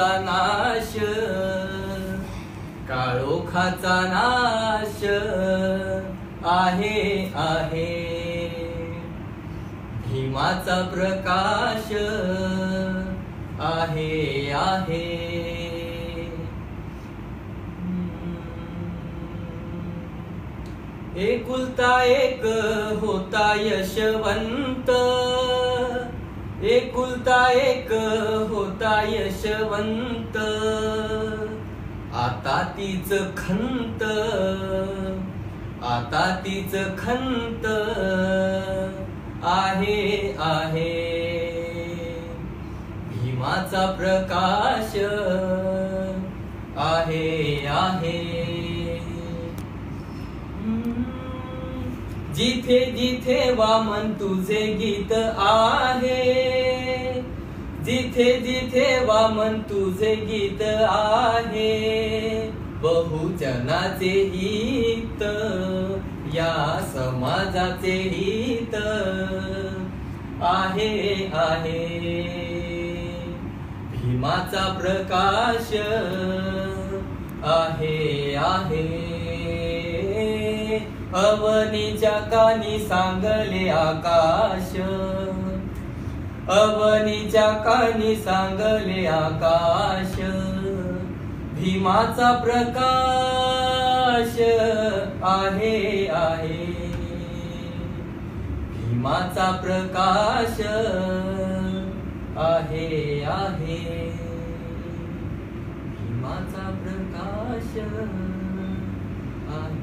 दुःखाचा नाश, काळोखाचा नाश आहे आहे। भीमाचा प्रकाश आहे आहे। एकुलता एक होता यशवंत, एकुलता एक होता यशवंत। आता तीच खंत, आता तीच खंत आहे आहे। भीमाचा प्रकाश आहे आहे। जिथे जिथे वामन तुझे गीत आहे, जिथे जिथे वामन तुझे गीत आहे। बहुजनाचे हित, या समाजाचे हित आहे आहे। भीमाचा प्रकाश आहे आहे। अवनीच्या कानी सांगले आकाश, अवनीच्या कानी सांगले आकाश। भीमाचा प्रकाश आहे आहे। भीमाचा प्रकाश आहे आहे। भीमाचा प्रकाश आहे।